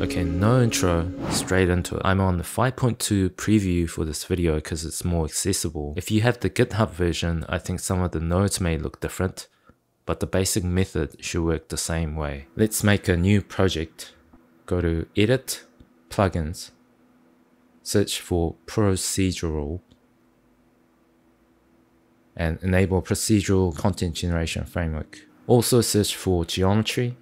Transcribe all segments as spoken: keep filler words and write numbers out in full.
Okay, no intro, straight into it. I'm on the five point two preview for this video because it's more accessible. If you have the GitHub version, I think some of the nodes may look different, but the basic method should work the same way. Let's make a new project. Go to Edit, Plugins, search for Procedural, and enable Procedural Content Generation Framework. Also search for Geometry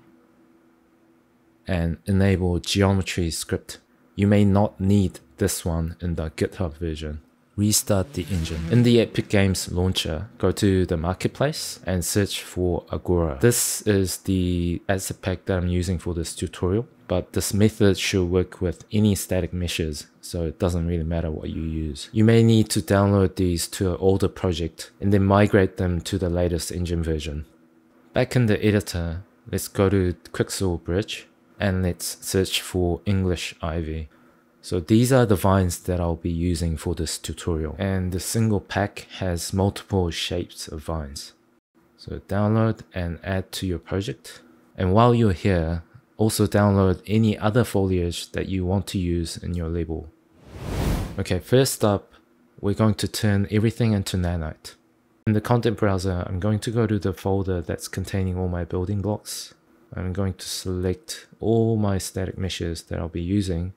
and enable Geometry Script. You may not need this one in the GitHub version. Restart the engine. In the Epic Games Launcher, go to the marketplace and search for Agora. This is the asset pack that I'm using for this tutorial, but this method should work with any static meshes, so it doesn't really matter what you use. You may need to download these to an older project and then migrate them to the latest engine version. Back in the editor, let's go to Quixel Bridge and let's search for English Ivy. So these are the vines that I'll be using for this tutorial, and the single pack has multiple shapes of vines. So download and add to your project. And while you're here, also download any other foliage that you want to use in your label. Okay, first up, we're going to turn everything into Nanite. In the content browser, I'm going to go to the folder that's containing all my building blocks. I'm going to select all my static meshes that I'll be using,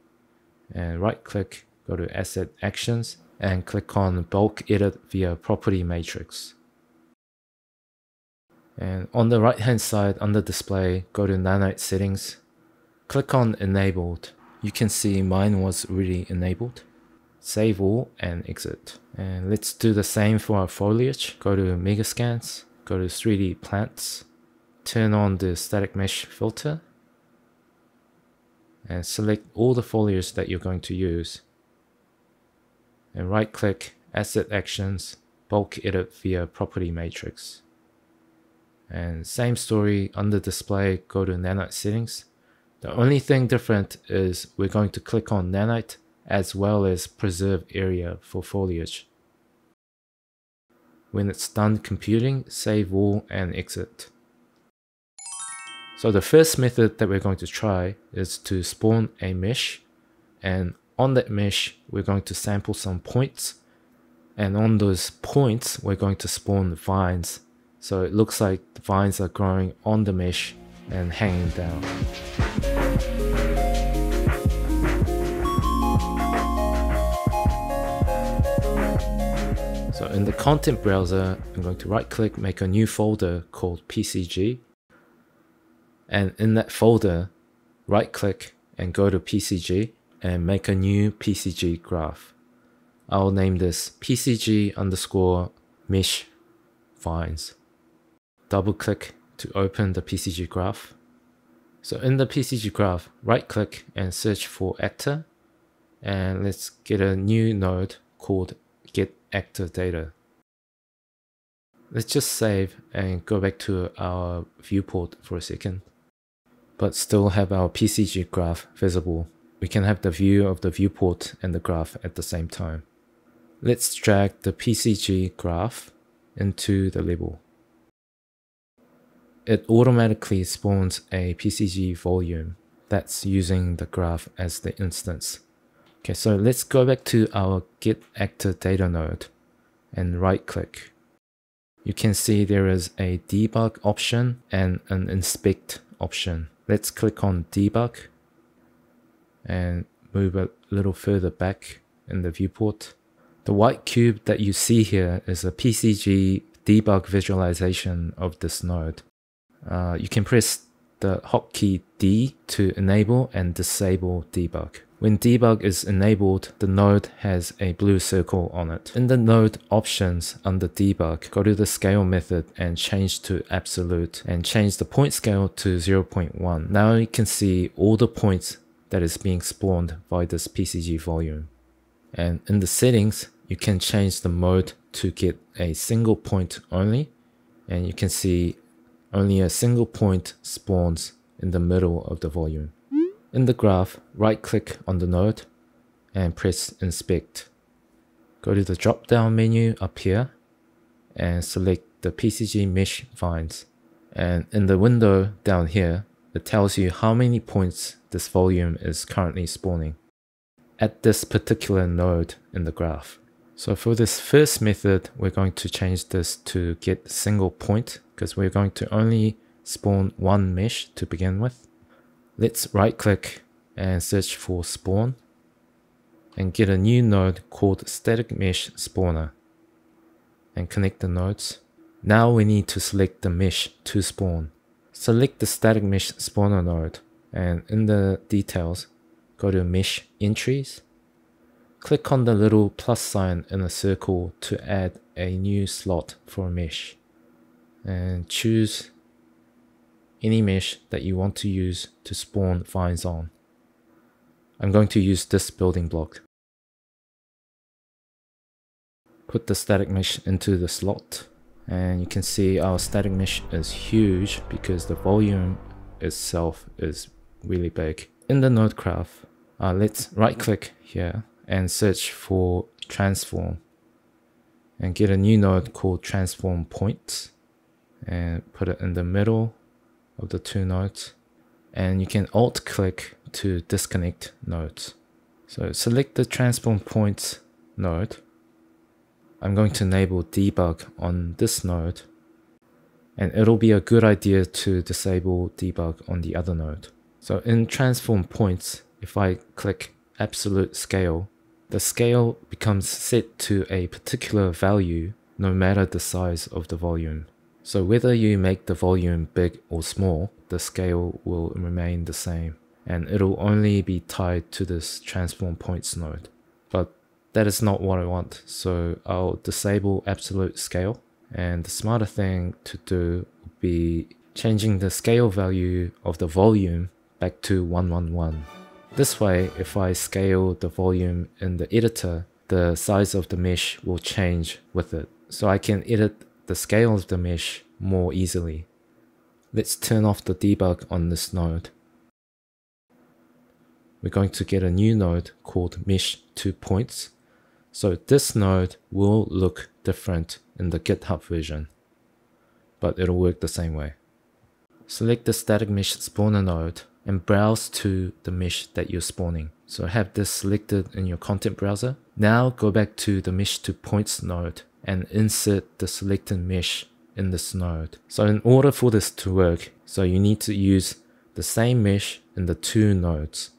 and right click, go to Asset Actions and click on Bulk Edit via Property Matrix. And on the right hand side under Display, go to Nanite Settings, click on Enabled. You can see mine was already enabled. Save all and exit. And let's do the same for our foliage. Go to MegaScans, go to three D Plants, turn on the Static Mesh Filter, and select all the foliage that you're going to use and right click, Asset Actions, Bulk Edit via Property Matrix. And same story under Display, go to Nanite Settings. The only thing different is we're going to click on Nanite as well as Preserve Area for foliage. When it's done computing, save all and exit. So the first method that we're going to try is to spawn a mesh, and on that mesh we're going to sample some points, and on those points we're going to spawn vines, so it looks like the vines are growing on the mesh and hanging down. So in the content browser, I'm going to right click, make a new folder called P C G, and in that folder, right click and go to P C G and make a new P C G graph. I'll name this P C G underscore mesh vines. Double click to open the P C G graph. So in the P C G graph, right click and search for actor, and let's get a new node called get actor data. Let's just save and go back to our viewport for a second, but still have our P C G graph visible. We can have the view of the viewport and the graph at the same time. Let's drag the P C G graph into the label. It automatically spawns a P C G volume that's using the graph as the instance. Okay, so let's go back to our Get Actor Data node and right click. You can see there is a debug option and an inspect option. Let's click on debug and move a little further back in the viewport. The white cube that you see here is a P C G debug visualization of this node. Uh, you can press the hotkey D to enable and disable debug. When debug is enabled, the node has a blue circle on it. In the node options under debug, go to the scale method and change to absolute and change the point scale to zero point one. Now you can see all the points that is being spawned by this P C G volume. And in the settings, you can change the mode to get a single point only. And you can see only a single point spawns in the middle of the volume. In the graph, right click on the node and press inspect. Go to the drop down menu up here and select the P C G mesh vines. And in the window down here that tells you how many points this volume is currently spawning at this particular node in the graph. So for this first method, we're going to change this to get single point because we're going to only spawn one mesh to begin with. Let's right click and search for spawn and get a new node called static mesh spawner and connect the nodes. Now we need to select the mesh to spawn. Select the static mesh spawner node and in the details, go to mesh entries. Click on the little plus sign in a circle to add a new slot for a mesh and choose any mesh that you want to use to spawn vines on. I'm going to use this building block. Put the static mesh into the slot and you can see our static mesh is huge because the volume itself is really big. In the node graph, uh, let's right click here and search for transform and get a new node called transform point and put it in the middle of the two nodes, and you can alt click to disconnect nodes. So select the transform point node. I'm going to enable debug on this node and it'll be a good idea to disable debug on the other node. So in transform points, if I click absolute scale, the scale becomes set to a particular value no matter the size of the volume. So whether you make the volume big or small, the scale will remain the same and it'll only be tied to this transform points node. But that is not what I want, so I'll disable absolute scale, and the smarter thing to do would be changing the scale value of the volume back to one one one. This way, if I scale the volume in the editor, the size of the mesh will change with it. So I can edit the scale of the mesh more easily. Let's turn off the debug on this node. We're going to get a new node called mesh to points. So this node will look different in the GitHub version, but it'll work the same way. Select the static mesh spawner node and browse to the mesh that you're spawning. So have this selected in your content browser. Now go back to the mesh to points node and insert the selected mesh in this node. So in order for this to work, so you need to use the same mesh in the two nodes.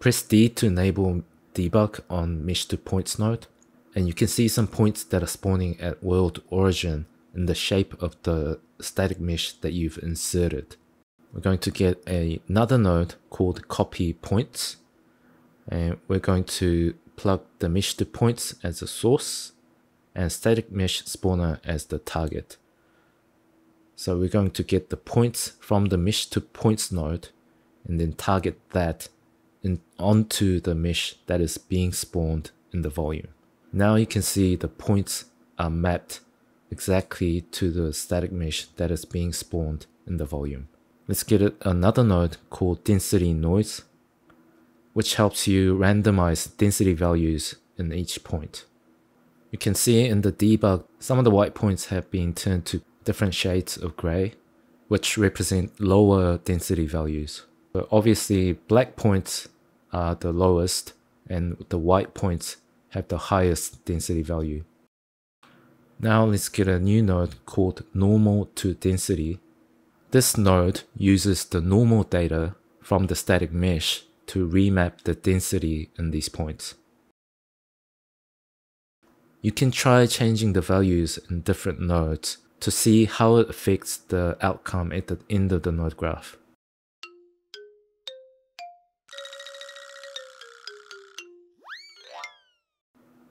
Press D to enable debug on mesh to points node. And you can see some points that are spawning at world origin in the shape of the static mesh that you've inserted. We're going to get a, another node called copy points, and we're going to plug the mesh to points as a source and static mesh spawner as the target. So we're going to get the points from the mesh to points node and then target that in, onto the mesh that is being spawned in the volume. Now you can see the points are mapped exactly to the static mesh that is being spawned in the volume. Let's get it another node called density noise, which helps you randomize density values in each point. You can see in the debug, some of the white points have been turned to different shades of gray, which represent lower density values. But obviously, black points are the lowest and the white points have the highest density value. Now let's get a new node called normal to density. This node uses the normal data from the static mesh to remap the density in these points. You can try changing the values in different nodes to see how it affects the outcome at the end of the node graph.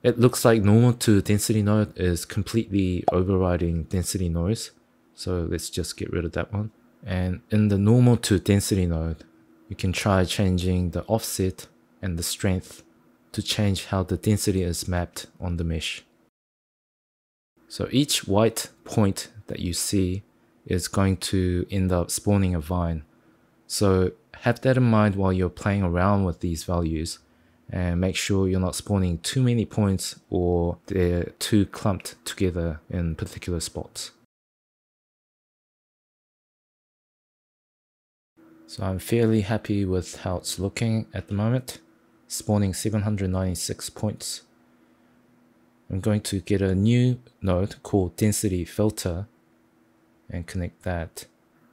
It looks like normal to density node is completely overriding density noise. So let's just get rid of that one. And in the normal to density node, you can try changing the offset and the strength to change how the density is mapped on the mesh. So each white point that you see is going to end up spawning a vine. So have that in mind while you're playing around with these values and make sure you're not spawning too many points or they're too clumped together in particular spots. So I'm fairly happy with how it's looking at the moment, spawning seven hundred ninety-six points. I'm going to get a new node called density filter and connect that.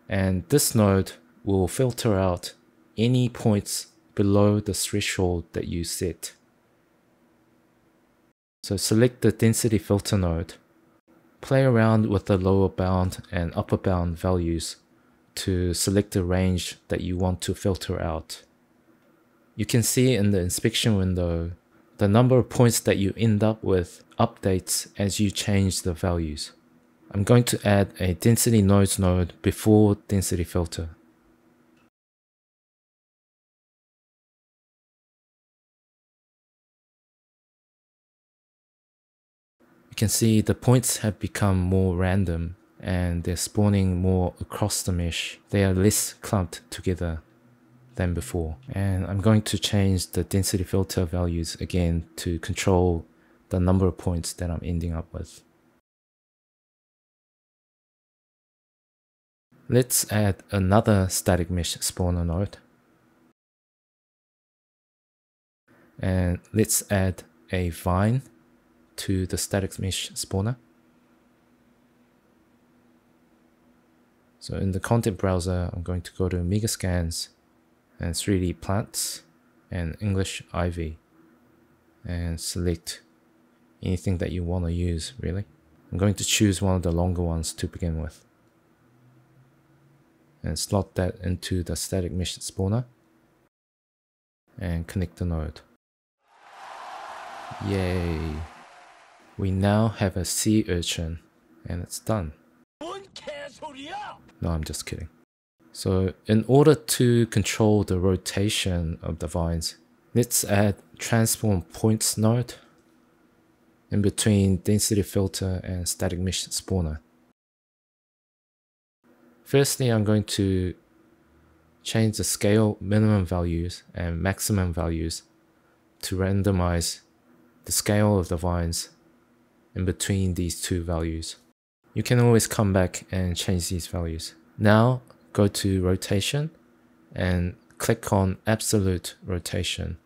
And this node will filter out any points below the threshold that you set. So select the density filter node. Play around with the lower bound and upper bound values to select the range that you want to filter out. You can see in the inspection window, the number of points that you end up with updates as you change the values. I'm going to add a density nodes node before density filter. You can see the points have become more random and they're spawning more across the mesh. They are less clumped together than before. And I'm going to change the density filter values again to control the number of points that I'm ending up with. Let's add another static mesh spawner node. And let's add a vine to the static mesh spawner. So in the content browser, I'm going to go to MegaScans and three D Plants and English Ivy and select anything that you want to use, really. I'm going to choose one of the longer ones to begin with. And slot that into the static mesh spawner and connect the node. Yay! We now have a sea urchin and it's done. No, I'm just kidding. So in order to control the rotation of the vines, let's add transform points node in between density filter and static mesh spawner. Firstly, I'm going to change the scale minimum values and maximum values to randomize the scale of the vines in between these two values. You can always come back and change these values. Now go to rotation and click on absolute rotation.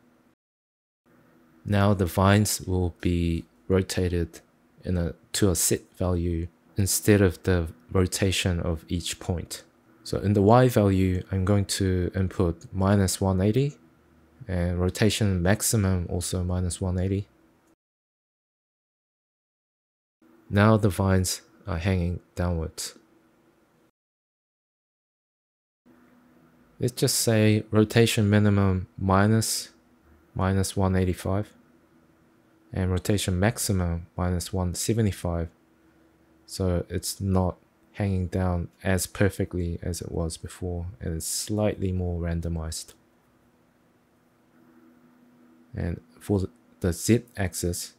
Now the vines will be rotated in a, to a set value instead of the rotation of each point. So in the Y value, I'm going to input minus one eighty and rotation maximum also minus one eighty. Now the vines are hanging downwards. Let's just say rotation minimum minus minus one eighty-five and rotation maximum minus one seventy-five. So it's not hanging down as perfectly as it was before, and it's slightly more randomized. And for the Z axis,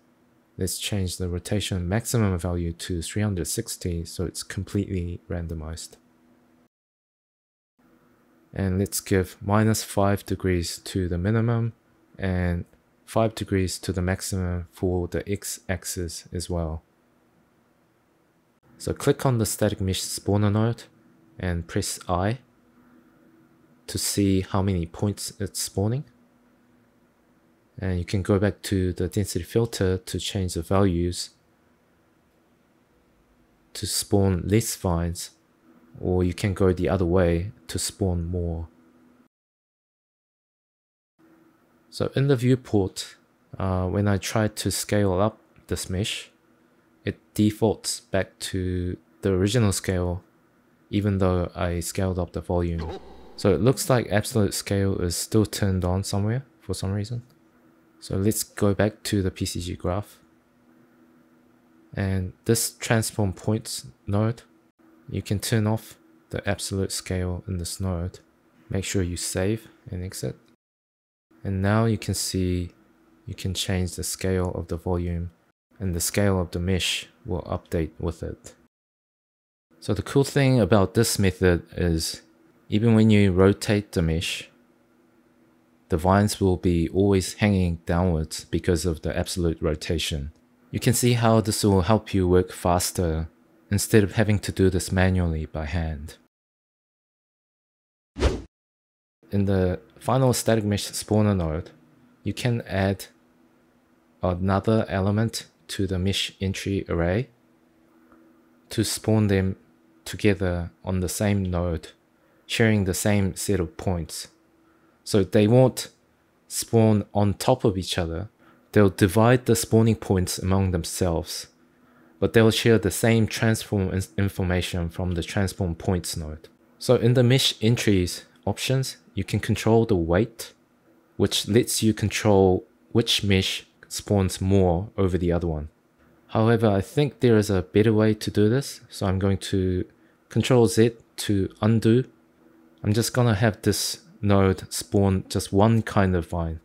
let's change the rotation maximum value to three hundred sixty, so it's completely randomized. And let's give minus five degrees to the minimum and five degrees to the maximum for the X axis as well. So click on the static mesh spawner node and press I to see how many points it's spawning. And you can go back to the density filter to change the values to spawn less vines, or you can go the other way to spawn more. So in the viewport, uh, when I try to scale up this mesh, it defaults back to the original scale even though I scaled up the volume. So it looks like absolute scale is still turned on somewhere for some reason. So let's go back to the P C G graph. And this transform points node, you can turn off the absolute scale in this node. Make sure you save and exit. And now you can see you can change the scale of the volume, and the scale of the mesh will update with it. So the cool thing about this method is even when you rotate the mesh, the vines will be always hanging downwards because of the absolute rotation. You can see how this will help you work faster instead of having to do this manually by hand. in the final static mesh spawner node, you can add another element to the mesh entry array to spawn them together on the same node, sharing the same set of points. So they won't spawn on top of each other. They'll divide the spawning points among themselves, but they'll share the same transform information from the transform points node. So in the mesh entries options, you can control the weight, which lets you control which mesh spawns more over the other one. However, I think there is a better way to do this. So I'm going to control Z to undo. I'm just going to have this node spawn just one kind of vine.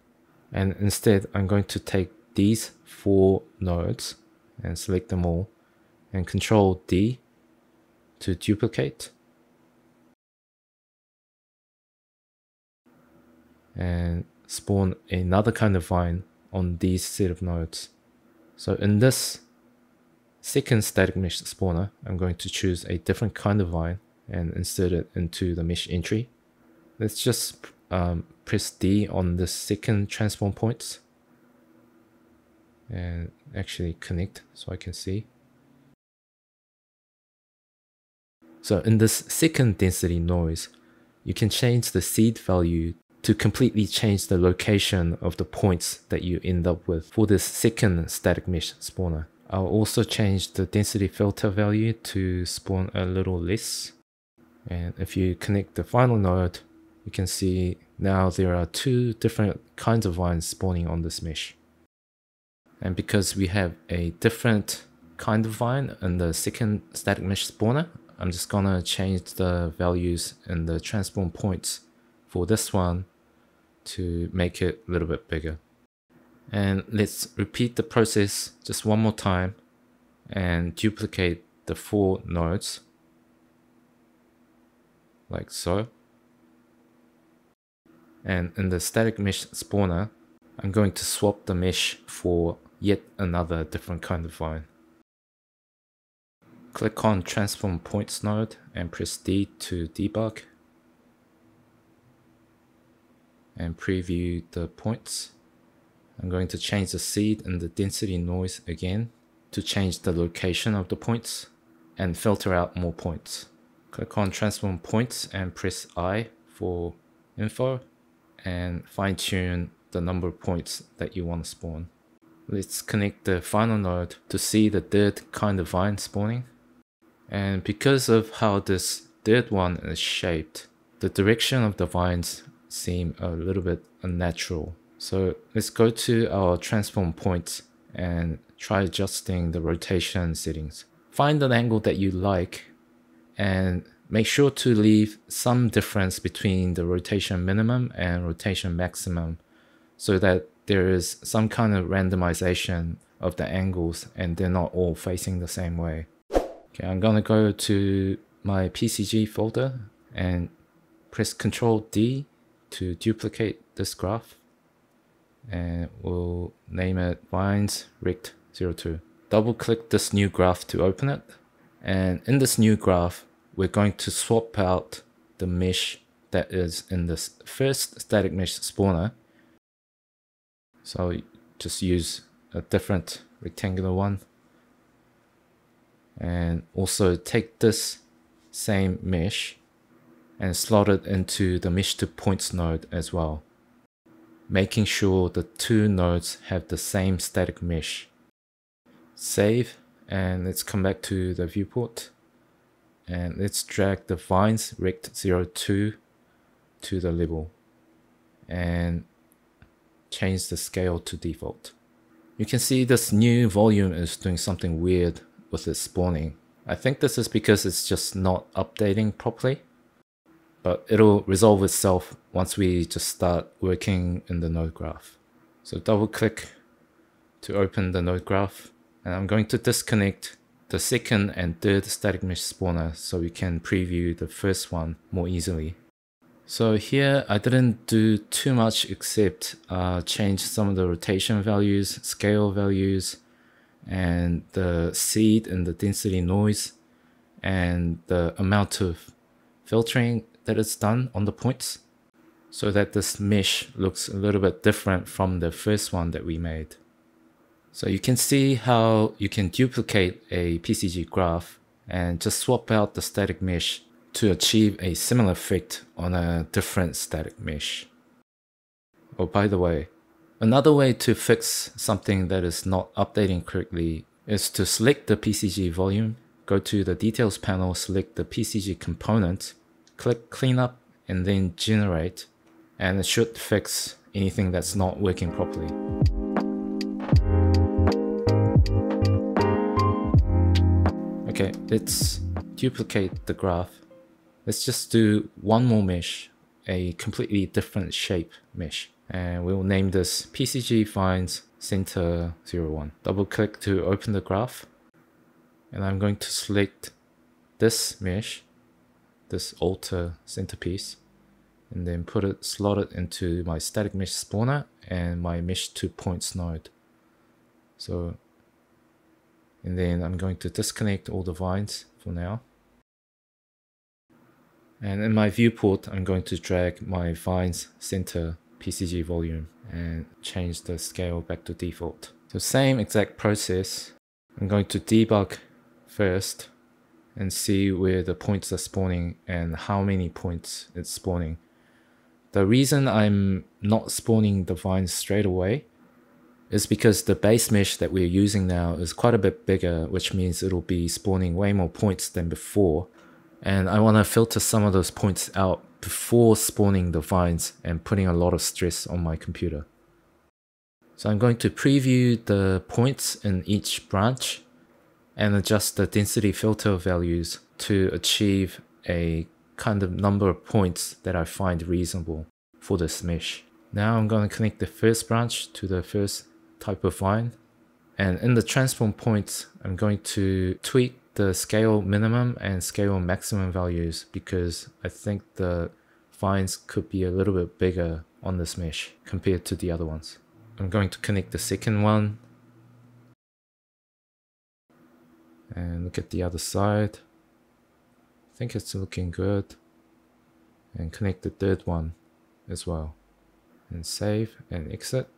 And instead, I'm going to take these four nodes and select them all and control D to duplicate. And spawn another kind of vine on these set of nodes. So in this second static mesh spawner, I'm going to choose a different kind of vine and insert it into the mesh entry. Let's just um, press D on the second transform points and actually connect so I can see. So in this second density noise, you can change the seed value to completely change the location of the points that you end up with for this second static mesh spawner. I'll also change the density filter value to spawn a little less. And if you connect the final node, you can see now there are two different kinds of vines spawning on this mesh. And because we have a different kind of vine in the second static mesh spawner, I'm just gonna change the values in the transform points for this one to make it a little bit bigger. And let's repeat the process just one more time and duplicate the four nodes like so. And in the static mesh spawner, I'm going to swap the mesh for yet another different kind of vine. Click on transform points node and press D to debug and preview the points. I'm going to change the seed and the density noise again to change the location of the points and filter out more points. Click on transform points and press I for info and fine tune the number of points that you want to spawn. Let's connect the final node to see the third kind of vine spawning. And because of how this third one is shaped, the direction of the vines seem a little bit unnatural. So let's go to our transform points and try adjusting the rotation settings. Find an angle that you like and make sure to leave some difference between the rotation minimum and rotation maximum so that there is some kind of randomization of the angles and they're not all facing the same way. Okay, I'm gonna go to my P C G folder and press Ctrl D to duplicate this graph and we'll name it Vines Rect zero two. Double click this new graph to open it, and in this new graph we're going to swap out the mesh that is in this first static mesh spawner. So just use a different rectangular one and also take this same mesh and slot it into the mesh to points node as well, making sure the two nodes have the same static mesh. Save, and let's come back to the viewport and let's drag the vines rect zero two to the label and change the scale to default. You can see this new volume is doing something weird with its spawning. I think this is because it's just not updating properly, but it'll resolve itself once we just start working in the node graph. So double click to open the node graph, and I'm going to disconnect the second and third static mesh spawner so we can preview the first one more easily. So here I didn't do too much except uh, change some of the rotation values, scale values, and the seed and the density noise, and the amount of filtering that it's done on the points. so that this mesh looks a little bit different from the first one that we made. So you can see how you can duplicate a P C G graph and just swap out the static mesh to achieve a similar effect on a different static mesh. Oh, by the way, another way to fix something that is not updating correctly is to select the P C G volume, go to the details panel, select the P C G component, click cleanup and then generate, and it should fix anything that's not working properly. Okay, let's duplicate the graph. Let's just do one more mesh, a completely different shape mesh. And we'll name this P C G finds center zero one. Double click to open the graph. And I'm going to select this mesh, this alter centerpiece, and then put it, slot it into my static mesh spawner and my mesh two points node. So, and then I'm going to disconnect all the vines for now. And in my viewport, I'm going to drag my vines center P C G volume and change the scale back to default. So same exact process. I'm going to debug first and see where the points are spawning and how many points it's spawning. The reason I'm not spawning the vines straight away is because the base mesh that we're using now is quite a bit bigger, which means it'll be spawning way more points than before. And I want to filter some of those points out before spawning the vines and putting a lot of stress on my computer. So I'm going to preview the points in each branch and adjust the density filter values to achieve a kind of number of points that I find reasonable for this mesh. Now I'm going to connect the first branch to the first type of vine, and in the transform points I'm going to tweak the scale minimum and scale maximum values because I think the vines could be a little bit bigger on this mesh compared to the other ones. I'm going to connect the second one and look at the other side. I think it's looking good, and connect the third one as well and save and exit.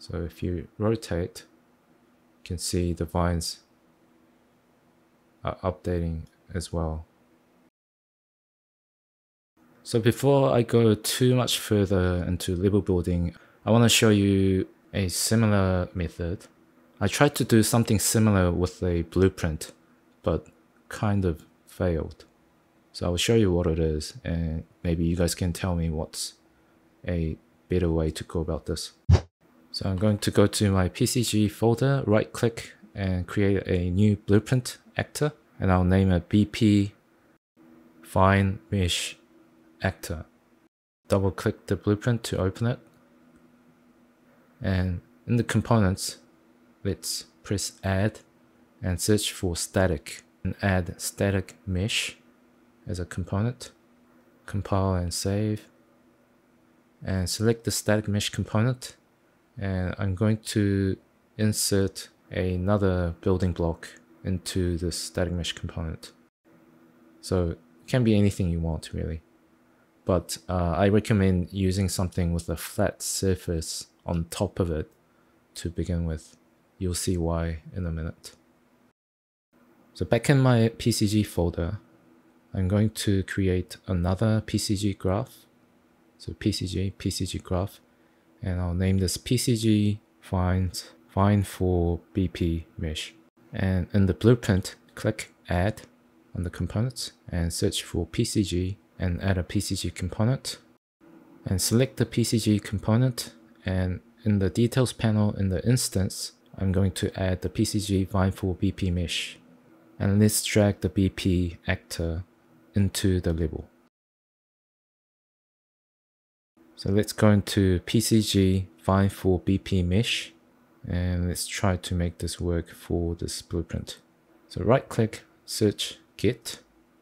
So if you rotate, you can see the vines are updating as well. So before I go too much further into level building, I want to show you a similar method. I tried to do something similar with a blueprint, but kind of failed. So I'll show you what it is, and maybe you guys can tell me what's a better way to go about this. So I'm going to go to my P C G folder, right click and create a new blueprint actor, and I'll name it B P Vine Mesh Actor. Double click the blueprint to open it, and in the components let's press add and search for static and add static mesh as a component. Compile and save and select the static mesh component, and I'm going to insert another building block into the static mesh component. So it can be anything you want really, but uh, I recommend using something with a flat surface on top of it to begin with. You'll see why in a minute. So back in my P C G folder, I'm going to create another P C G graph. So P C G, P C G graph, and I'll name this P C G find, find for B P mesh. And in the blueprint, click add on the components and search for P C G and add a P C G component. And select the P C G component, and in the details panel in the instance, I'm going to add the P C G vine for B P mesh. And let's drag the B P actor into the label. So let's go into P C G vine for B P mesh. And let's try to make this work for this blueprint. So right click, search git,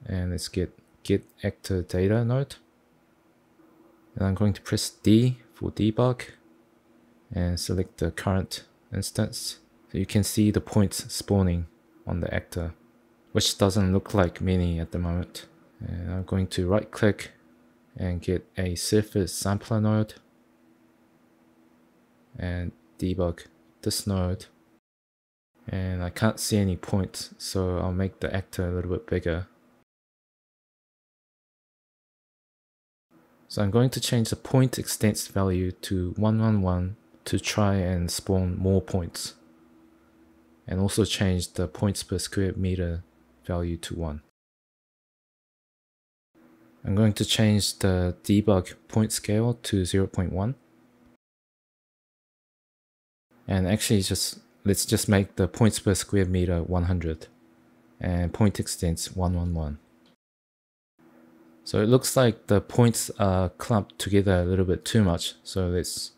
and let's get git actor data node. And I'm going to press D for debug and select the current instance. So you can see the points spawning on the actor, which doesn't look like many at the moment. And I'm going to right click and get a surface sampler node and debug this node. And I can't see any points, so I'll make the actor a little bit bigger. So I'm going to change the point extents value to one one one to try and spawn more points, and also change the points per square meter value to one. I'm going to change the debug point scale to zero point one. And actually just, let's just make the points per square meter one hundred and point extents one one one. So it looks like the points are clumped together a little bit too much. So let's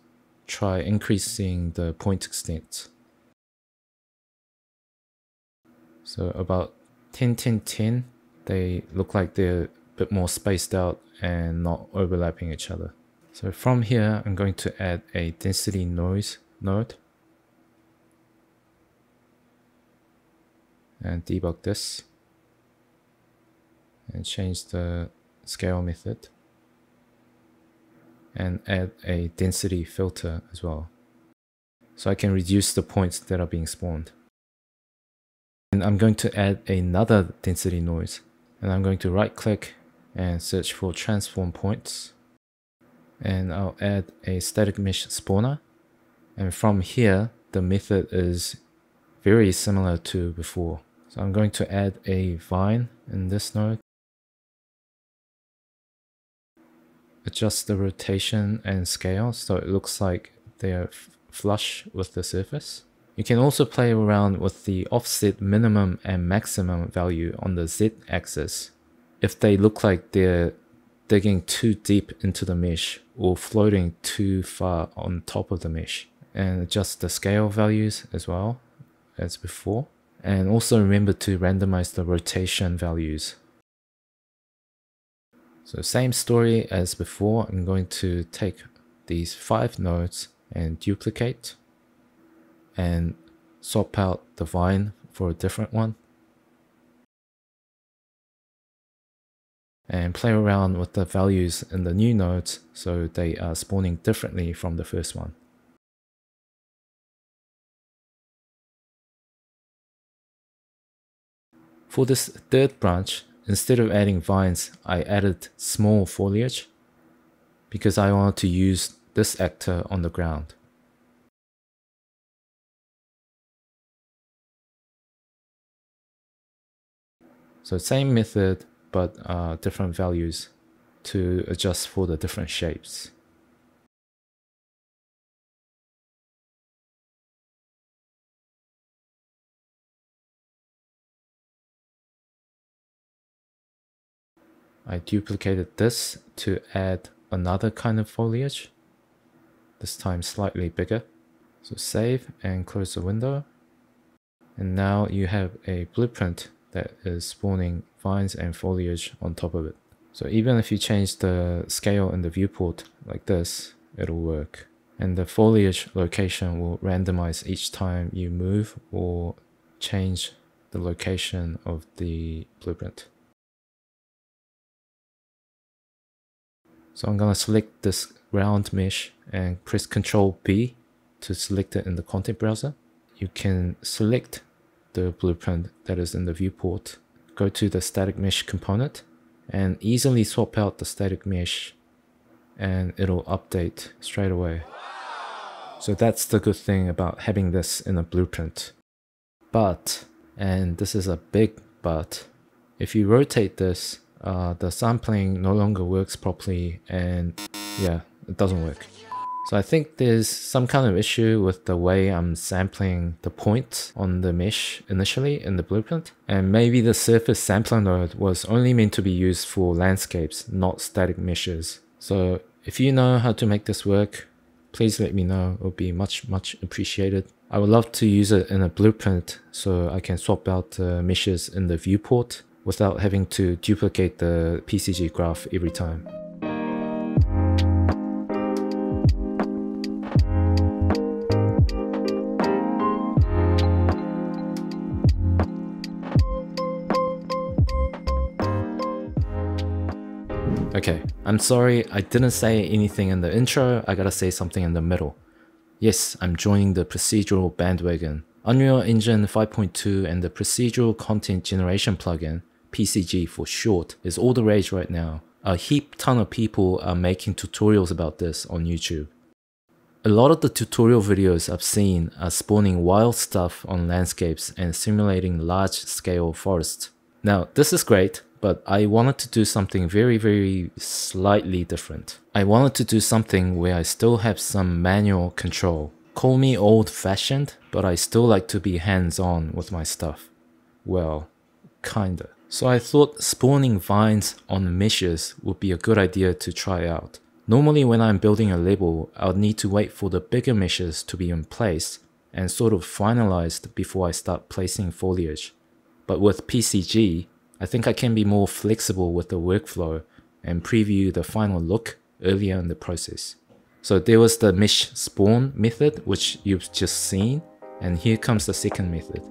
try increasing the point extent. So about ten, ten, ten, they look like they're bit more spaced out and not overlapping each other. So from here, I'm going to add a density noise node and debug this and change the scale method and add a density filter as well, so I can reduce the points that are being spawned. And I'm going to add another density noise, and I'm going to right click and search for transform points, and I'll add a static mesh spawner. And from here the method is very similar to before, so I'm going to add a vine in this node, adjust the rotation and scale so it looks like they are flush with the surface. You can also play around with the offset minimum and maximum value on the Z axis if they look like they're digging too deep into the mesh or floating too far on top of the mesh, and adjust the scale values as well as before. And also remember to randomize the rotation values. So same story as before, I'm going to take these five nodes and duplicate and swap out the vine for a different one, and play around with the values in the new nodes so they are spawning differently from the first one. For this third branch, instead of adding vines, I added small foliage because I wanted to use this actor on the ground. So same method, but uh, different values to adjust for the different shapes. I duplicated this to add another kind of foliage, this time slightly bigger. So save and close the window. And now you have a blueprint that is spawning vines and foliage on top of it. So even if you change the scale in the viewport like this, it'll work. And the foliage location will randomize each time you move or change the location of the blueprint. So I'm gonna select this round mesh and press control B to select it in the content browser. You can select the blueprint that is in the viewport, go to the static mesh component and easily swap out the static mesh, and it'll update straight away. So that's the good thing about having this in a blueprint. But, and this is a big but, if you rotate this, uh, the sampling no longer works properly, and yeah, it doesn't work. So I think there's some kind of issue with the way I'm sampling the point on the mesh initially in the blueprint, and maybe the surface sampler node was only meant to be used for landscapes, not static meshes. So if you know how to make this work, please let me know. It would be much, much appreciated. I would love to use it in a blueprint so I can swap out the meshes in the viewport without having to duplicate the P C G graph every time. Okay, I'm sorry, I didn't say anything in the intro, I gotta say something in the middle. Yes, I'm joining the procedural bandwagon. Unreal Engine five point two and the Procedural Content Generation plugin, P C G for short, is all the rage right now. A heap ton of people are making tutorials about this on YouTube. A lot of the tutorial videos I've seen are spawning wild stuff on landscapes and simulating large-scale forests. Now, this is great, but I wanted to do something very, very slightly different. I wanted to do something where I still have some manual control. Call me old-fashioned, but I still like to be hands-on with my stuff. Well, kinda. So I thought spawning vines on meshes would be a good idea to try out. Normally when I'm building a level, I'll need to wait for the bigger meshes to be in place and sort of finalized before I start placing foliage. But with P C G, I think I can be more flexible with the workflow and preview the final look earlier in the process. So there was the mesh spawn method which you've just seen, and here comes the second method.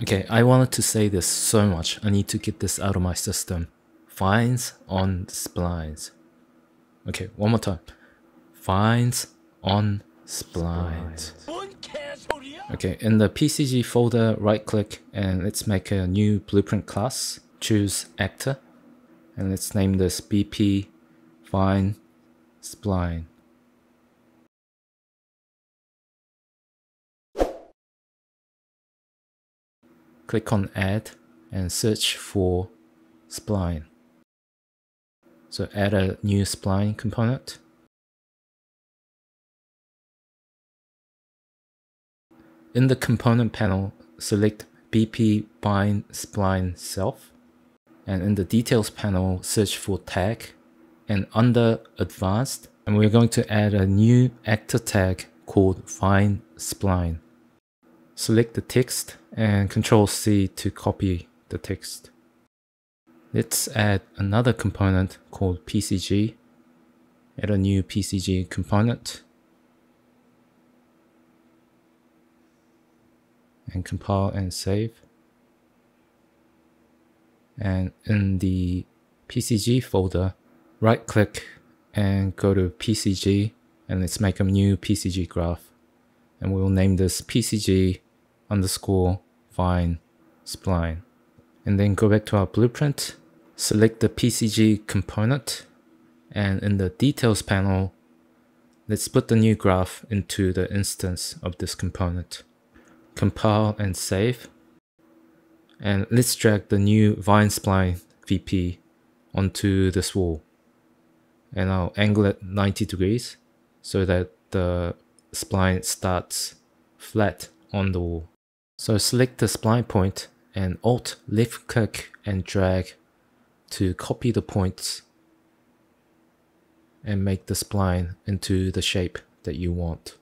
Okay, I wanted to say this so much, I need to get this out of my system. Vines on splines. Okay, one more time. Vines on splines. Okay, in the P C G folder, right click and let's make a new blueprint class. Choose actor and let's name this B P Vine Spline. Click on add and search for spline. So add a new spline component. In the component panel, select B P bind spline self. And in the details panel, search for tag and under advanced. And we're going to add a new actor tag called vine spline. Select the text and control C to copy the text. Let's add another component called P C G. Add a new P C G component. And compile and save. And in the P C G folder, right click and go to P C G and let's make a new P C G graph. And we'll name this P C G underscore vine spline, and then go back to our blueprint, select the P C G component, and in the details panel, let's split the new graph into the instance of this component. Compile and save, and let's drag the new vine spline V P onto this wall, and I'll angle it ninety degrees so that the spline starts flat on the wall. So select the spline point and alt left click and drag to copy the points and make the spline into the shape that you want.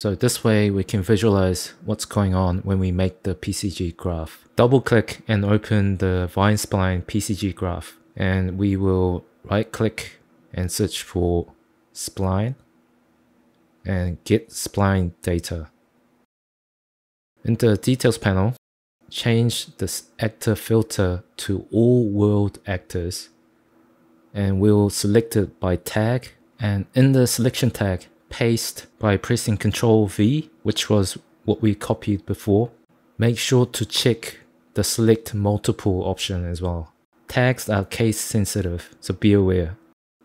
So this way we can visualize what's going on when we make the P C G graph. Double click and open the vine spline P C G graph, and we will right click and search for spline and get spline data. In the details panel, change this actor filter to all world actors, and we'll select it by tag, and in the selection tag, paste by pressing control V, which was what we copied before. Make sure to check the select multiple option as well. Tags are case sensitive, so be aware.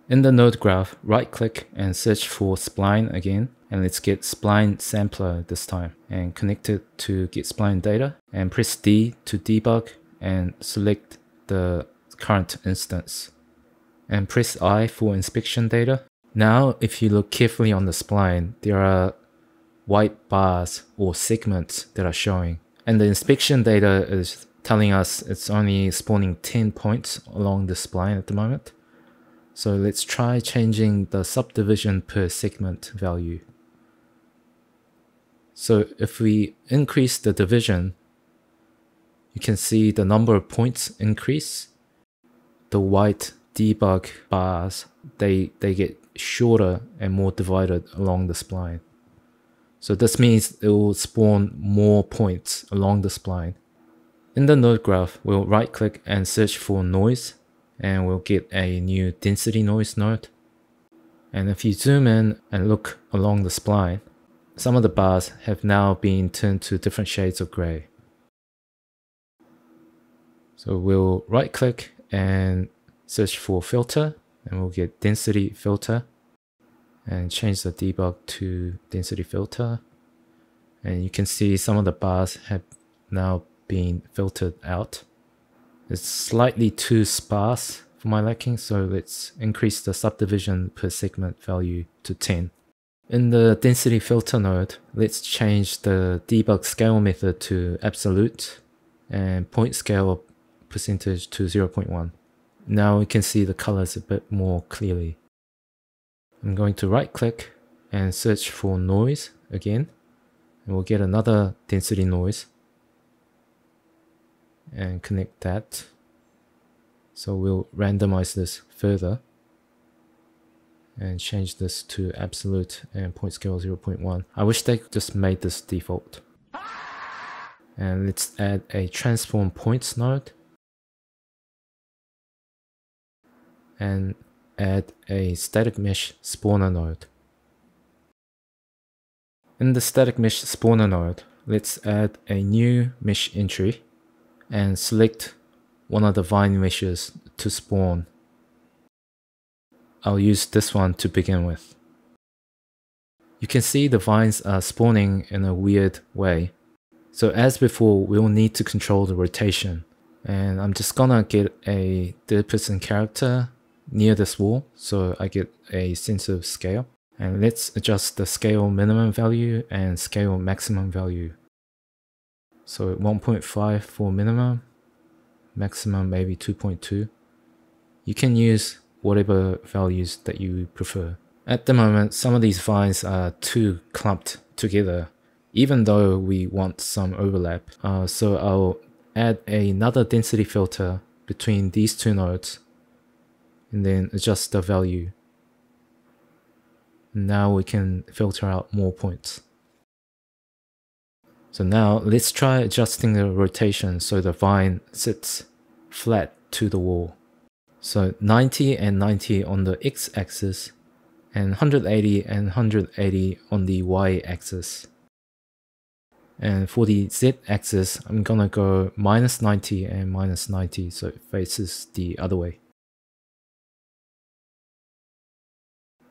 In the node graph, right click and search for spline again, and let's get spline sampler this time and connect it to get spline data and press D to debug and select the current instance and press I for inspection data. Now if you look carefully on the spline, there are white bars or segments that are showing, and the inspection data is telling us it's only spawning ten points along the spline at the moment. So let's try changing the subdivision per segment value. So if we increase the division, you can see the number of points increase. the white debug bars, they, they get shorter and more divided along the spline. So this means it will spawn more points along the spline. In the node graph, we'll right click and search for noise, and we'll get a new density noise node. And if you zoom in and look along the spline, some of the bars have now been turned to different shades of gray. So we'll right click and search for filter, and we'll get density filter, and change the debug to density filter. And you can see some of the bars have now been filtered out. It's slightly too sparse for my liking, so let's increase the subdivision per segment value to ten. In the density filter node, let's change the debug scale method to absolute and point scale percentage to zero point one. Now we can see the colors a bit more clearly. I'm going to right click and search for noise again, and we'll get another density noise and connect that. So we'll randomize this further and change this to absolute and point scale zero point one. I wish they just made this default. And let's add a transform points node and add a static mesh spawner node. In the static mesh spawner node, let's add a new mesh entry and select one of the vine meshes to spawn. I'll use this one to begin with. You can see the vines are spawning in a weird way. So as before, we'll need to control the rotation. And I'm just gonna get a third person character near this wall, so I get a sense of scale. And let's adjust the scale minimum value and scale maximum value. So one point five for minimum, maximum maybe two point two. You can use whatever values that you prefer. At the moment, some of these vines are too clumped together, even though we want some overlap. Uh, so I'll add another density filter between these two nodes and then adjust the value. Now we can filter out more points. So now let's try adjusting the rotation so the vine sits flat to the wall. So ninety and ninety on the x-axis and one hundred eighty and one hundred eighty on the y-axis. And for the z-axis, I'm gonna go minus ninety and minus ninety, so it faces the other way.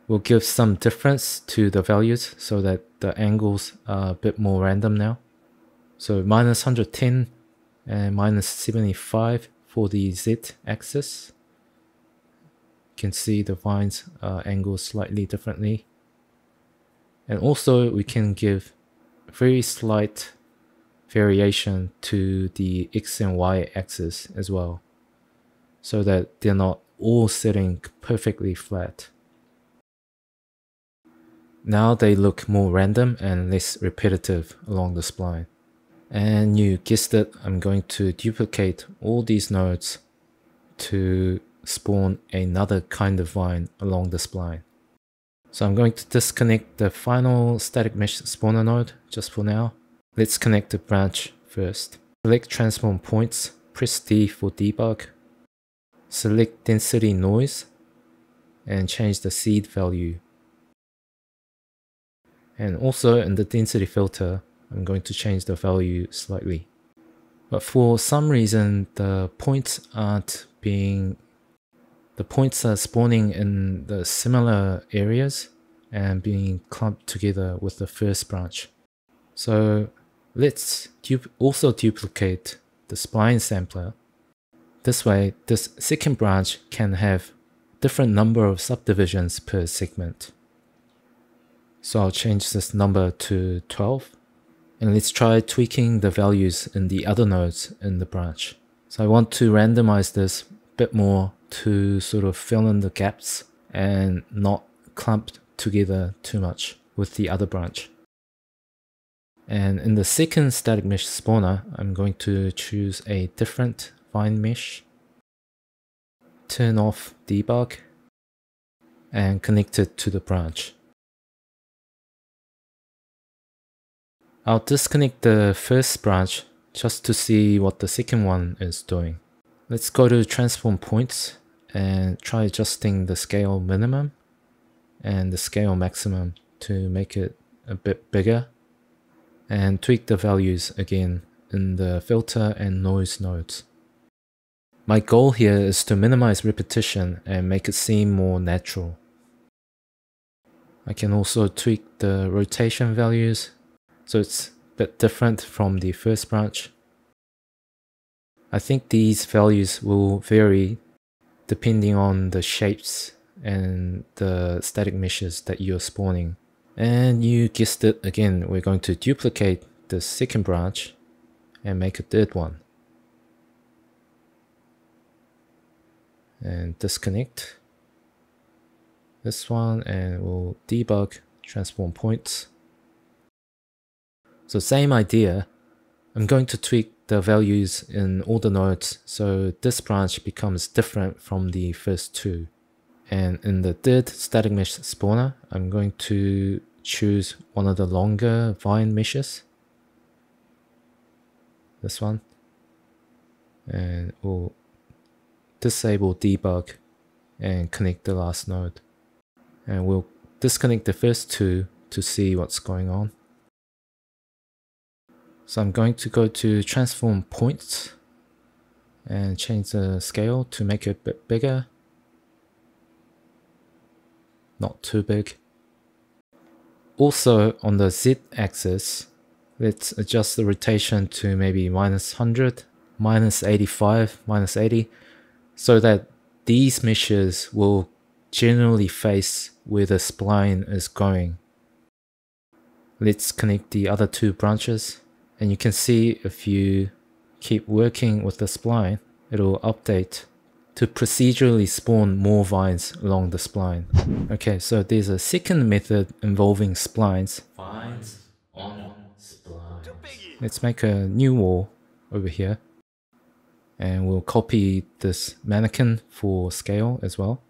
We'll give some difference to the values so that the angles are a bit more random now. So minus one hundred ten and minus seventy-five for the z-axis. You can see the vines are angled slightly differently. And also we can give very slight variation to the x and y axis as well, so that they're not all sitting perfectly flat. Now they look more random and less repetitive along the spline. And you guessed it, I'm going to duplicate all these nodes to spawn another kind of vine along the spline. So I'm going to disconnect the final static mesh spawner node just for now. Let's connect the branch first. Select transform points, press D for debug. Select density noise and change the seed value. And also in the density filter, I'm going to change the value slightly. But for some reason, the points aren't being... The points are spawning in the similar areas and being clumped together with the first branch. So let's du also duplicate the spline sampler. This way, this second branch can have different number of subdivisions per segment. So I'll change this number to twelve, and let's try tweaking the values in the other nodes in the branch. So I want to randomize this a bit more to sort of fill in the gaps and not clump together too much with the other branch. And in the second static mesh spawner, I'm going to choose a different vine mesh, turn off debug and connect it to the branch. I'll disconnect the first branch just to see what the second one is doing. Let's go to transform points and try adjusting the scale minimum and the scale maximum to make it a bit bigger, and tweak the values again in the filter and noise nodes. My goal here is to minimize repetition and make it seem more natural. I can also tweak the rotation values so it's a bit different from the first branch. I think these values will vary depending on the shapes and the static meshes that you're spawning. And you guessed it again, we're going to duplicate the second branch and make a third one. And disconnect this one and we'll debug transform points. So same idea, I'm going to tweak the values in all the nodes so this branch becomes different from the first two. And in the third static mesh spawner, I'm going to choose one of the longer vine meshes, this one, and we'll disable debug and connect the last node. And we'll disconnect the first two to see what's going on. So I'm going to go to transform points and change the scale to make it a bit bigger. Not too big. Also on the z-axis, let's adjust the rotation to maybe minus one hundred, minus eighty-five, minus eighty, so that these meshes will generally face where the spline is going. Let's connect the other two branches, and you can see if you keep working with the spline, it'll update to procedurally spawn more vines along the spline. Okay, so there's a second method involving splines. Vines on splines. Let's make a new wall over here. And we'll copy this mannequin for scale as well.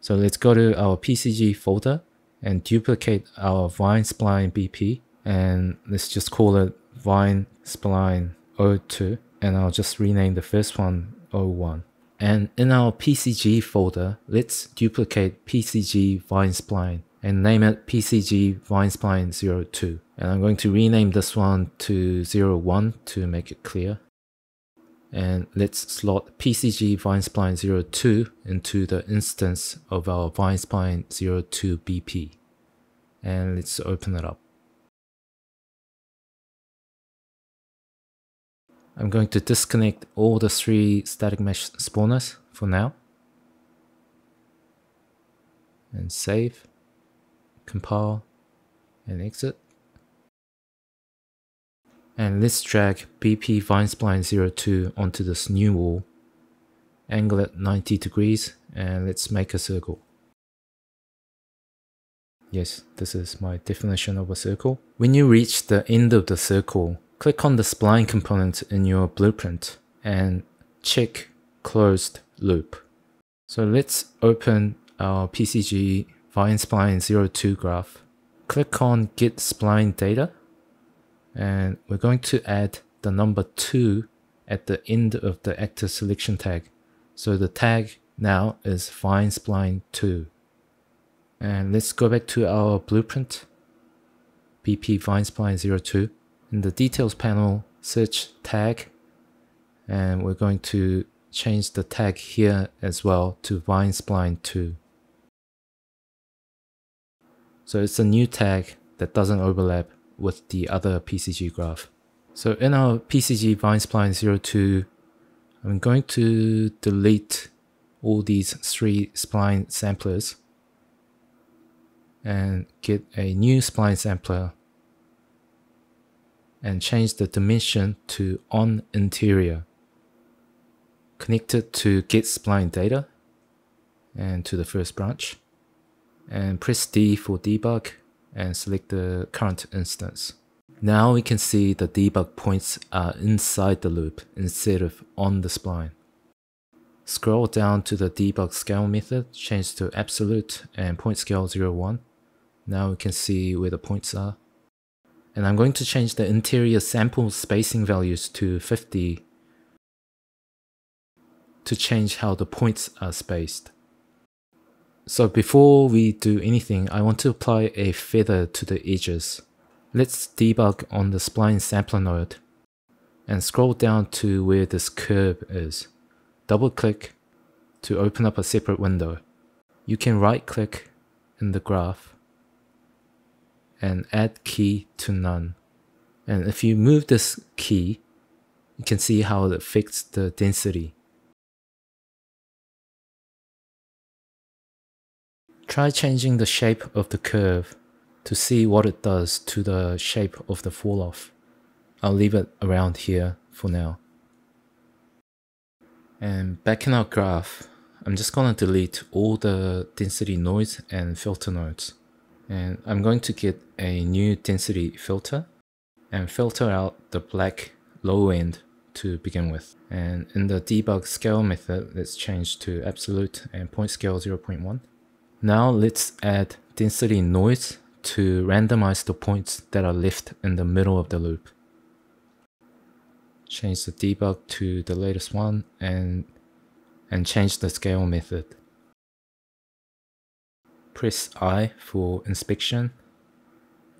So let's go to our P C G folder and duplicate our vine spline B P. And let's just call it vine spline zero two. And I'll just rename the first one zero one. And in our P C G folder, let's duplicate P C G Vine Spline and name it P C G Vine Spline zero two. And I'm going to rename this one to zero one to make it clear. And let's slot P C G Vine Spline zero two into the instance of our Vine Spline zero two B P. And let's open it up. I'm going to disconnect all the three static mesh spawners for now. And save, compile, and exit. And let's drag B P Vine Spline zero two onto this new wall. Angle it ninety degrees and let's make a circle. Yes, this is my definition of a circle. When you reach the end of the circle, click on the spline component in your blueprint and check closed loop. So let's open our P C G Vine Spline zero two graph. Click on Get Spline Data and we're going to add the number two at the end of the actor selection tag. So the tag now is Vine Spline two. And let's go back to our blueprint, B P Vine Spline zero two. In the details panel, search tag, and we're going to change the tag here as well to Vine Spline two. So it's a new tag that doesn't overlap with the other P C G graph. So in our P C G Vine Spline zero two, I'm going to delete all these three spline samplers and get a new spline sampler and change the dimension to on interior. Connect it to Get Spline Data and to the first branch. And press D for debug and select the current instance. Now we can see the debug points are inside the loop instead of on the spline. Scroll down to the debug scale method, change to absolute and point scale zero one. Now we can see where the points are. And I'm going to change the interior sample spacing values to fifty to change how the points are spaced. So before we do anything, I want to apply a feather to the edges. Let's debug on the spline sampler node and scroll down to where this curve is. Double click to open up a separate window. You can right click in the graph and add key to none. And if you move this key, you can see how it affects the density. Try changing the shape of the curve to see what it does to the shape of the falloff. I'll leave it around here for now. And back in our graph, I'm just going to delete all the density noise and filter nodes. And I'm going to get a new density filter and filter out the black low end to begin with. And in the debug scale method, let's change to absolute and point scale zero point one. Now let's add density noise to randomize the points that are left in the middle of the loop. Change the debug to the latest one and, and change the scale method. Press I for inspection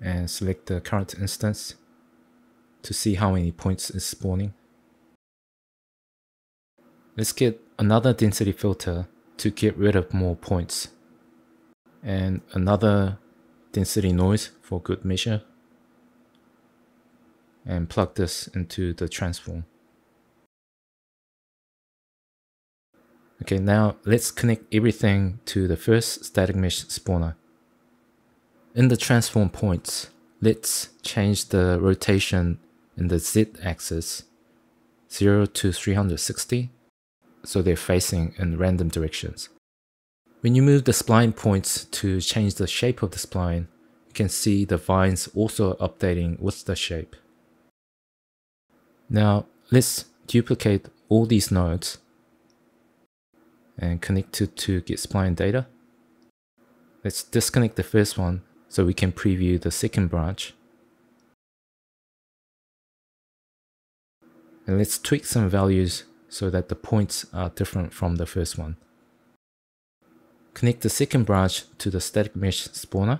and select the current instance to see how many points is spawning. Let's get another density filter to get rid of more points and another density noise for good measure and plug this into the transform. Okay, now let's connect everything to the first static mesh spawner. In the transform points, let's change the rotation in the z-axis zero to three hundred sixty so they're facing in random directions. When you move the spline points to change the shape of the spline, you can see the vines also updating with the shape. Now let's duplicate all these nodes and connect it to get spline data. Let's disconnect the first one so we can preview the second branch. And let's tweak some values so that the points are different from the first one. Connect the second branch to the static mesh spawner.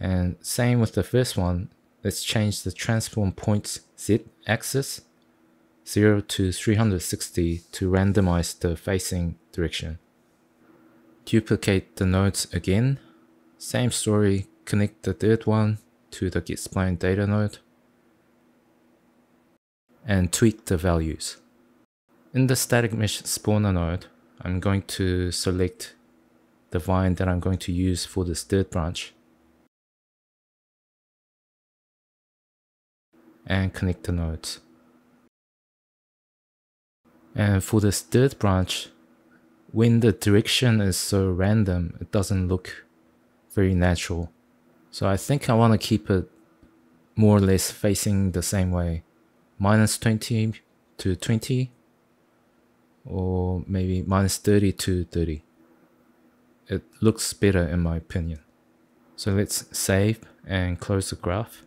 And same with the first one, let's change the transform points z-axis zero to three hundred sixty to randomize the facing direction. Duplicate the nodes again. Same story, connect the third one to the get spline data node and tweak the values. In the static mesh spawner node, I'm going to select the vine that I'm going to use for this third branch and connect the nodes. And for this third branch, when the direction is so random, it doesn't look very natural. So I think I want to keep it more or less facing the same way. minus twenty to twenty, or maybe minus thirty to thirty. It looks better in my opinion. So let's save and close the graph.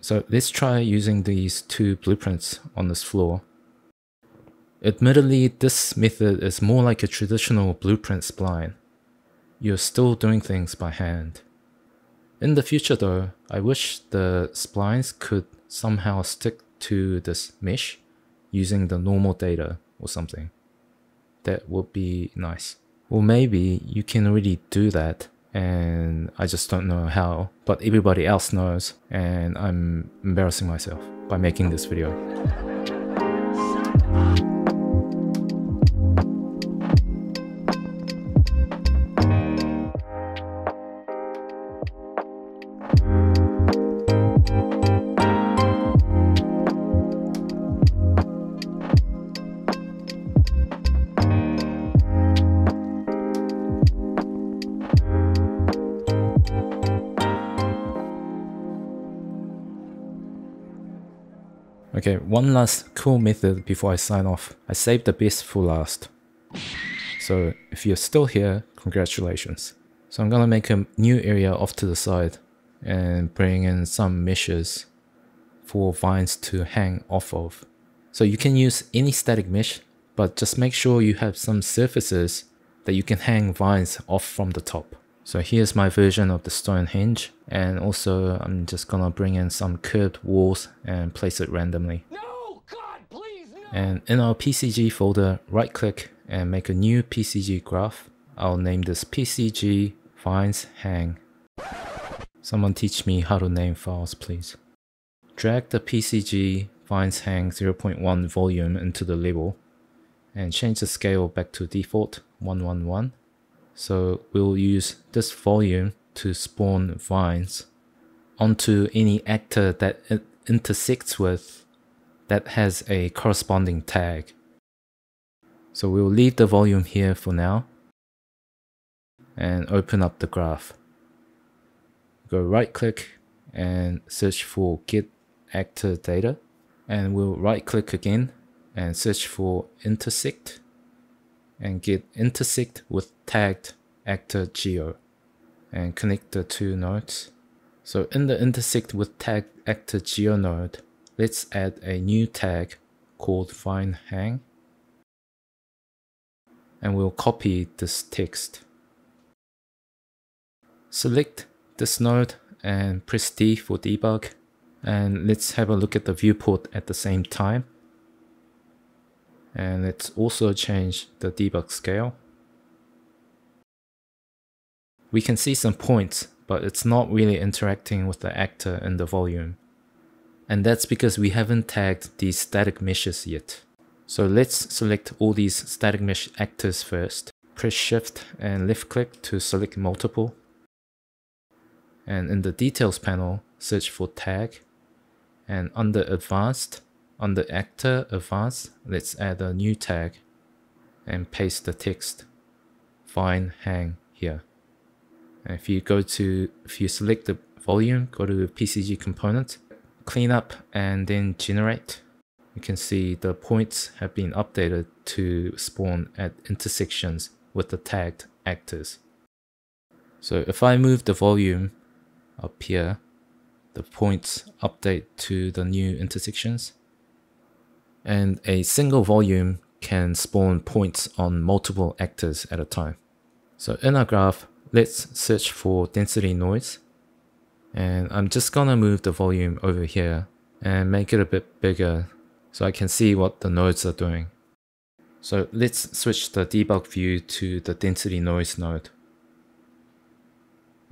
So let's try using these two blueprints on this floor. Admittedly, this method is more like a traditional blueprint spline. You're still doing things by hand. In the future though, I wish the splines could somehow stick to this mesh using the normal data or something. That would be nice. Or maybe you can already do that and I just don't know how, but everybody else knows and I'm embarrassing myself by making this video. Okay, one last cool method before I sign off. I saved the beast for last. So if you're still here, congratulations. So I'm gonna make a new area off to the side and bring in some meshes for vines to hang off of. So you can use any static mesh, but just make sure you have some surfaces that you can hang vines off from the top. So here's my version of the Stonehenge, and also I'm just gonna bring in some curved walls and place it randomly. No, God, please, no. And in our P C G folder, right click and make a new P C G graph. I'll name this P C G Vines Hang. Someone teach me how to name files, please. Drag the P C G Vines Hang zero point one volume into the label and change the scale back to default one one one. So we'll use this volume to spawn vines onto any actor that it intersects with that has a corresponding tag. So we'll leave the volume here for now and open up the graph. Go right click and search for Get Actor Data, and we'll right click again and search for Intersect and get intersect with tagged actor geo and connect the two nodes. So in the intersect with tagged actor geo node, let's add a new tag called vine hang, and we'll copy this text. Select this node and press D for debug, and let's have a look at the viewport at the same time. And let's also change the debug scale. We can see some points, but it's not really interacting with the actor in the volume. And that's because we haven't tagged these static meshes yet. So let's select all these static mesh actors first. Press Shift and left click to select multiple. And in the details panel, search for tag. And under advanced, under Actor Advanced, let's add a new tag and paste the text Vine Hang here. And if you go to, if you select the volume, go to P C G Component, clean up and then generate. You can see the points have been updated to spawn at intersections with the tagged actors. So if I move the volume up here, the points update to the new intersections. And a single volume can spawn points on multiple actors at a time. So in our graph, let's search for density noise. And I'm just gonna move the volume over here and make it a bit bigger so I can see what the nodes are doing. So let's switch the debug view to the density noise node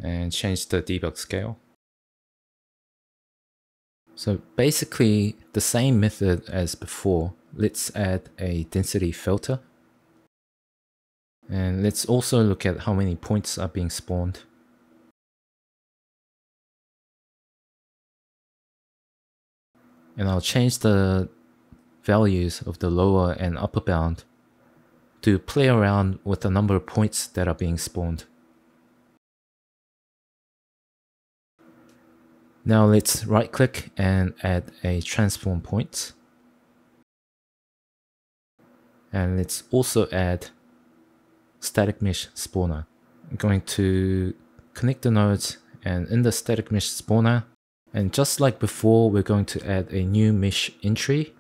and change the debug scale. So basically the same method as before. Let's add a density filter. And let's also look at how many points are being spawned. And I'll change the values of the lower and upper bound to play around with the number of points that are being spawned. Now let's right click and add a transform point. And let's also add static mesh spawner. I'm going to connect the nodes, and in the static mesh spawner, and just like before, we're going to add a new mesh entry.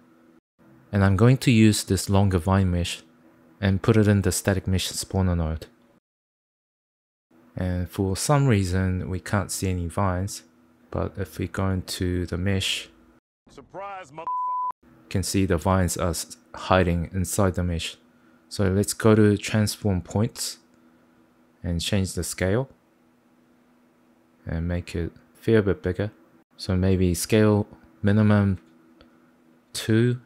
And I'm going to use this longer vine mesh and put it in the static mesh spawner node. And for some reason, we can't see any vines. But if we go into the mesh, surprise, you can see the vines are hiding inside the mesh. So let's go to transform points and change the scale and make it a fair bit bigger. So maybe scale minimum two,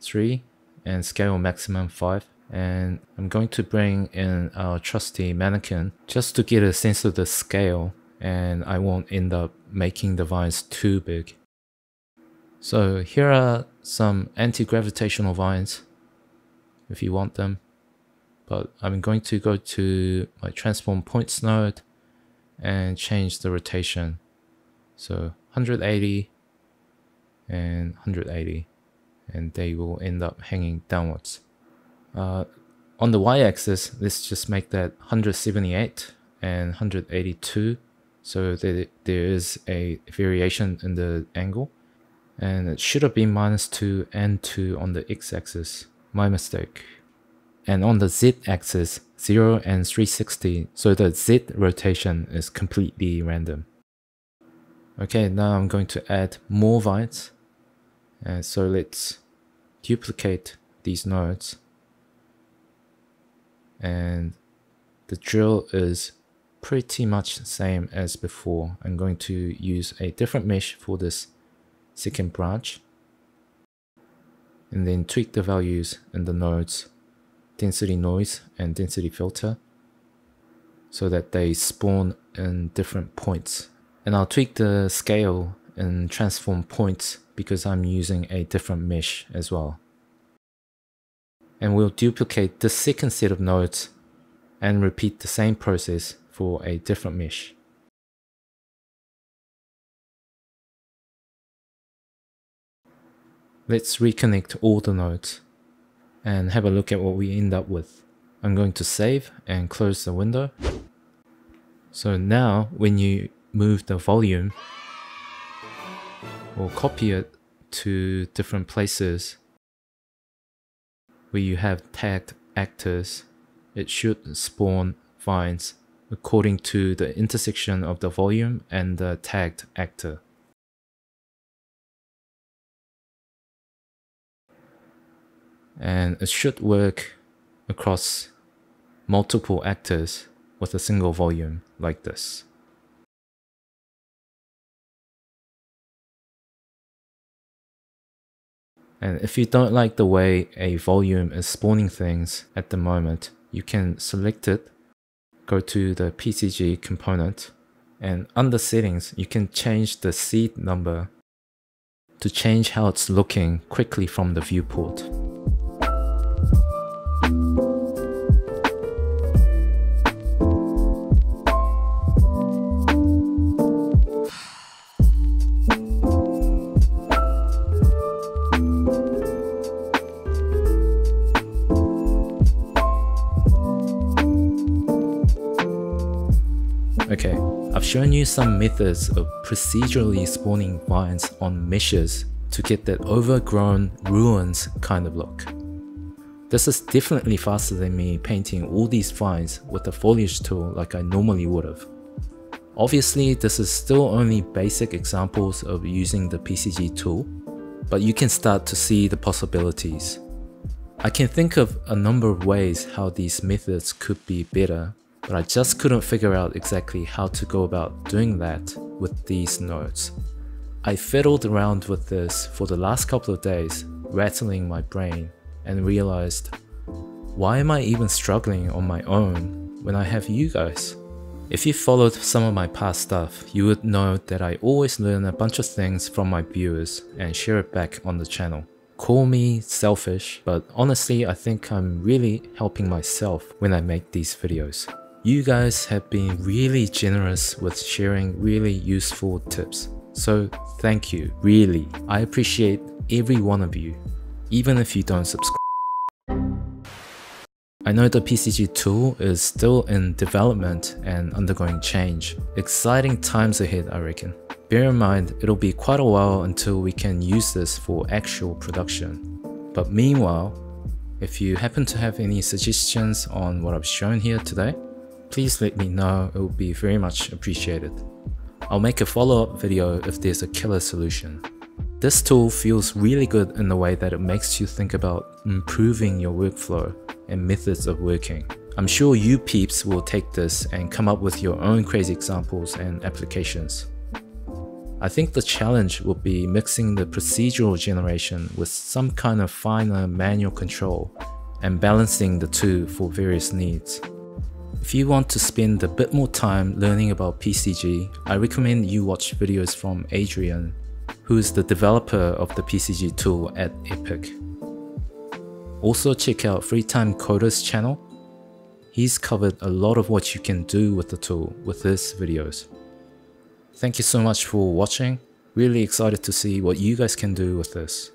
three, and scale maximum five. And I'm going to bring in our trusty mannequin just to get a sense of the scale, and I won't end up making the vines too big. So here are some anti-gravitational vines if you want them, but I'm going to go to my transform points node and change the rotation. So one hundred eighty and one hundred eighty, and they will end up hanging downwards. Uh, on the y-axis, let's just make that one hundred seventy-eight and one hundred eighty-two, so that there is a variation in the angle, and it should have been minus two and two on the x-axis, my mistake. And on the z-axis, zero and three sixty, so the z rotation is completely random. Okay, now I'm going to add more bytes, and so let's duplicate these nodes, and the drill is pretty much the same as before. I'm going to use a different mesh for this second branch, and then tweak the values in the nodes, density noise and density filter, so that they spawn in different points. And I'll tweak the scale and transform points because I'm using a different mesh as well. And we'll duplicate the second set of nodes and repeat the same process for a different mesh. Let's reconnect all the nodes and have a look at what we end up with. I'm going to save and close the window. So now when you move the volume or copy it to different places where you have tagged actors, it should spawn vines according to the intersection of the volume and the tagged actor. And it should work across multiple actors with a single volume like this. And if you don't like the way a volume is spawning things at the moment, you can select it, go to the P C G component, and under settings, you can change the seed number to change how it's looking quickly from the viewport. Okay, I've shown you some methods of procedurally spawning vines on meshes to get that overgrown ruins kind of look. This is definitely faster than me painting all these vines with a foliage tool like I normally would have. Obviously, this is still only basic examples of using the P C G tool, but you can start to see the possibilities. I can think of a number of ways how these methods could be better, but I just couldn't figure out exactly how to go about doing that with these nodes. I fiddled around with this for the last couple of days, rattling my brain, and realized, why am I even struggling on my own when I have you guys? If you followed some of my past stuff, you would know that I always learn a bunch of things from my viewers and share it back on the channel. Call me selfish, but honestly I think I'm really helping myself when I make these videos. You guys have been really generous with sharing really useful tips, so thank you, really. I appreciate every one of you, even if you don't subscribe. I know the P C G tool is still in development and undergoing change. Exciting times ahead, I reckon. Bear in mind, it'll be quite a while until we can use this for actual production. But meanwhile, if you happen to have any suggestions on what I've shown here today, please let me know, it would be very much appreciated. I'll make a follow-up video if there's a killer solution. This tool feels really good in the way that it makes you think about improving your workflow and methods of working. I'm sure you peeps will take this and come up with your own crazy examples and applications. I think the challenge will be mixing the procedural generation with some kind of finer manual control and balancing the two for various needs. If you want to spend a bit more time learning about P C G, I recommend you watch videos from Adrian, who is the developer of the P C G tool at Epic. Also check out Freetime Coder's channel. He's covered a lot of what you can do with the tool with his videos. Thank you so much for watching. Really excited to see what you guys can do with this.